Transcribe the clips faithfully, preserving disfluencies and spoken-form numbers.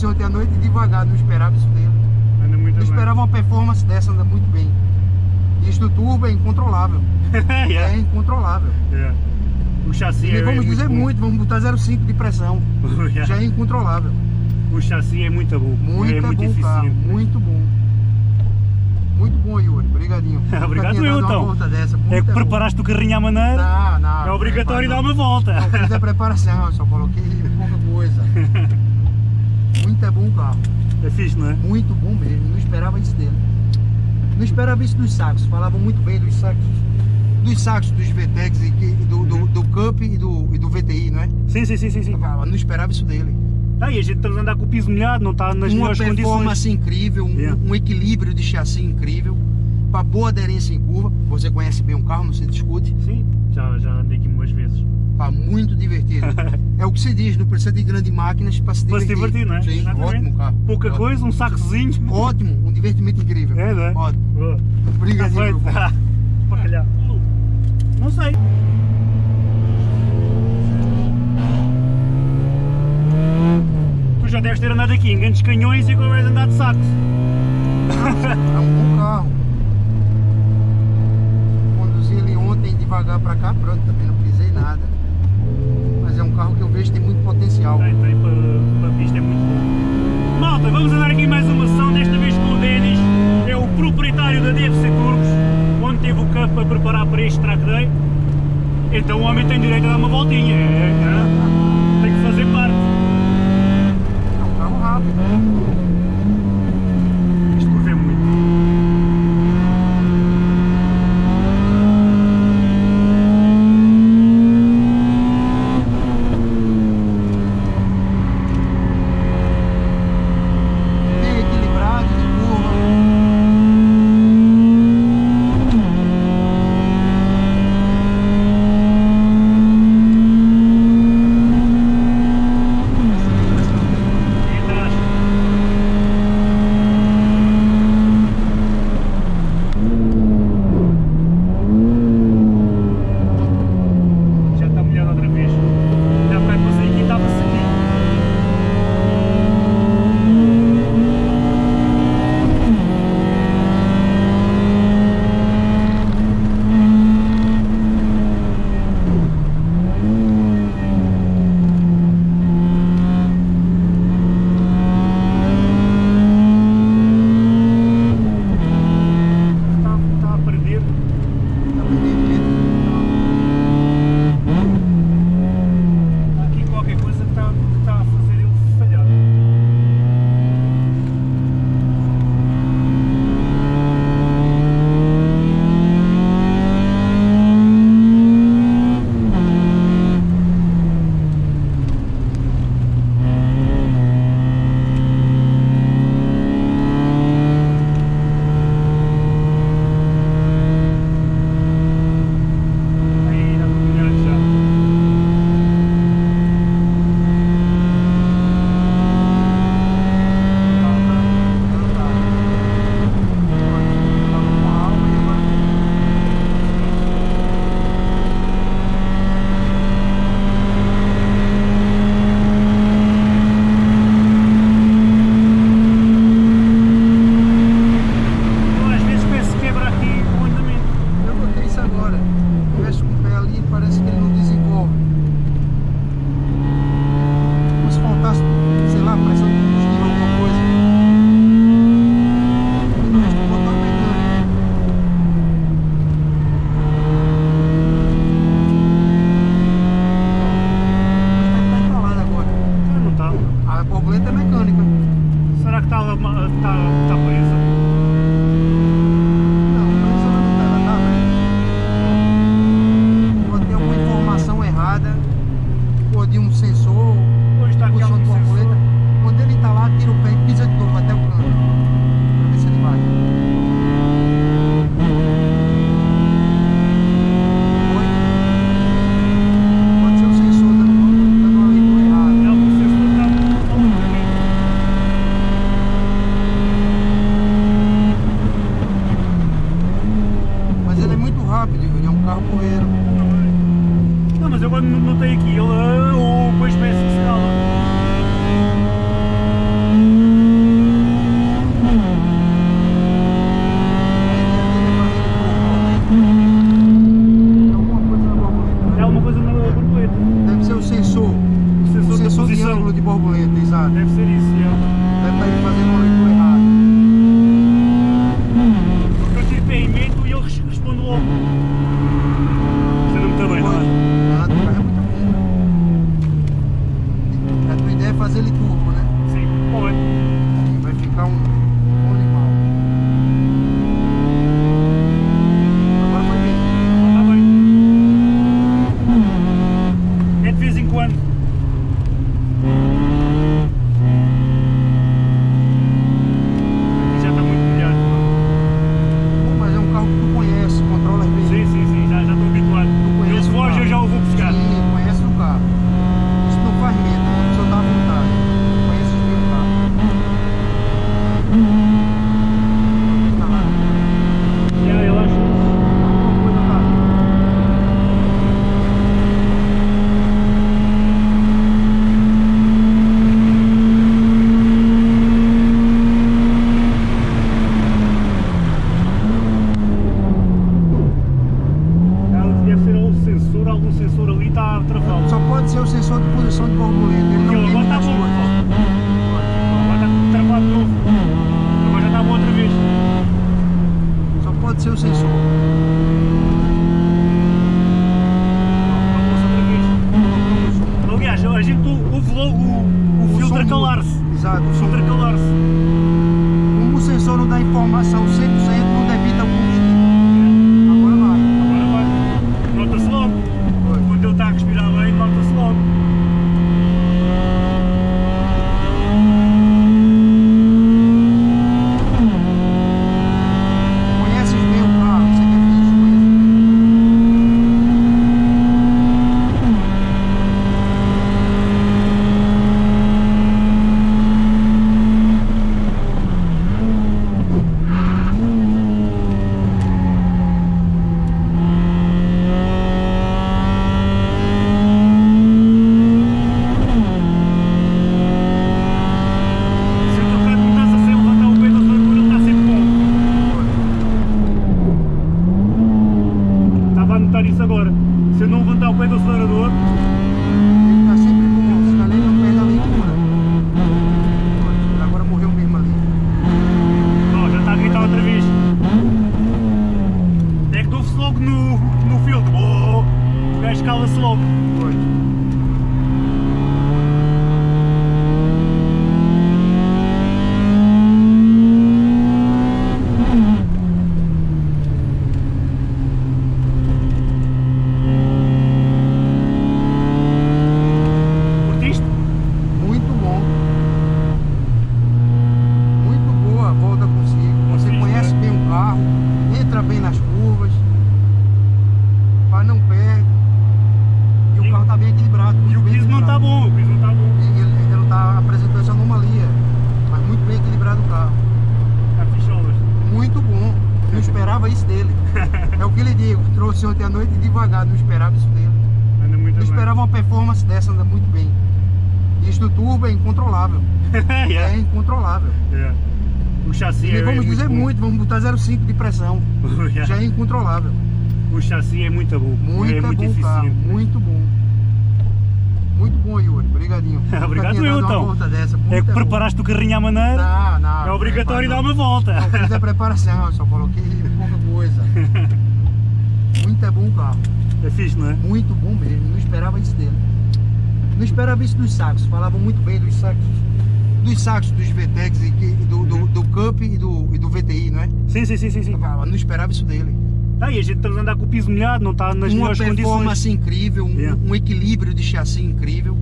assistir ontem à noite e devagar, não esperava isso dele. Anda muito bem. Eu esperava uma performance dessa, anda muito bem. E isso do turbo é incontrolável. yeah. É incontrolável. Yeah. O chassi e é vamos muito dizer bom. muito, vamos botar zero vírgula cinco de pressão. yeah. Já é incontrolável. O chassi é muito bom. Muito é bom, muito eficiente. Carro, muito bom. Muito bom, Yuri. Obrigadinho. Obrigado, eu, então. Uma volta dessa. É que preparaste bom. o carrinho à maneira. Não, não. É obrigatório dar uma volta. Eu fiz a preparação, eu só coloquei pouca coisa. Muito é bom o carro. É fixe, não é? Muito bom mesmo. Não esperava isso dele. Não esperava isso dos saxos. Falavam muito bem dos saxos. Dos saxos, dos V T E Cs, do, do, do Cup e do, e do V T I, não é? Sim, sim, sim, sim. sim. Não esperava isso dele. Ah, e a gente estamos andando com o piso molhado, não está nas melhores condições. Uma performance incrível, um, yeah. um equilíbrio de chassi incrível, para boa aderência em curva. Você conhece bem um carro, não se discute? Sim, já, já andei aqui umas vezes. Pá, muito divertido. É o que se diz, não precisa de grandes máquinas para se divertir. Para se divertir, não é? Sim, ótimo carro. Pouca ótimo. coisa, um sacozinho. Ótimo, um divertimento incrível. É, não é? Ótimo. Boa. Obrigadinho. Tá para calhar. Não sei. Já deves ter andado aqui em grandes canhões e agora vais andar de saco. É um bom carro. Conduzi ele ontem devagar para cá, pronto, também não pisei nada. Mas é um carro que eu vejo que tem muito potencial. Tem, tem, para, para a pista é muito bom. Malta, vamos andar aqui mais uma sessão, desta vez com o Denis. É o proprietário da D F C Turbos, onde teve o campo a preparar para este track day. Então o homem tem direito a dar uma voltinha. É, é, tem que fazer parte. Isto curva é muito. Bem equilibrado de curva. Não tem aquilo, ou com a espécie que se cala. intercalar-se. Exato. Intercalar-se. Como o sensor não dá informação cem por cento, não debita o combustível. Agora vai. Agora vai. Nota-se logo. Pois. Quando ele está a respirar bem, nota-se logo. Ontem à noite devagar, não esperava isso dele. Anda muito não bem. Esperava uma performance dessa, anda muito bem. Isto do turbo é incontrolável. yeah. É incontrolável. Yeah. O chassi e é vamos é dizer muito, muito, vamos botar zero vírgula cinco de pressão. yeah. Já é incontrolável. O chassi é muito bom. Muito, é bom, muito eficiente. Carro, muito bom. Muito bom, Yuri. Obrigadinho. Obrigado eu, então. Uma volta dessa. É que preparaste bom. O carrinho à maneira. Não, não, é obrigatório dar uma volta. Eu fiz a preparação, eu só coloquei pouca coisa. Muito é bom o carro. É fixe, não é? Muito bom mesmo, não esperava isso dele. Não esperava isso dos saxos, falavam muito bem dos saxos. Dos saxos, dos V T E Cs, e do, do, do Cup e do, e do V T I, não é? Sim, sim, sim, sim, sim. Não esperava isso dele. Ah, e a gente está a andar com o piso molhado, não está nas melhores condições. Uma performance incrível, um, yeah. um equilíbrio de chassi incrível,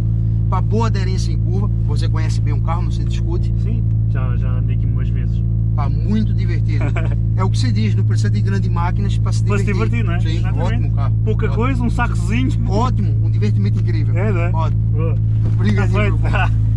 para boa aderência em curva. Você conhece bem o carro, não se discute. Sim, já, já andei aqui umas vezes. Pá, muito divertido. É o que se diz, não precisa de grandes máquinas para se divertir. Para se divertir, não é? Sim, ótimo carro. Pouca ótimo. Coisa, um sacozinho. Ótimo, um divertimento incrível. É, não é? Ótimo. Boa. Obrigado.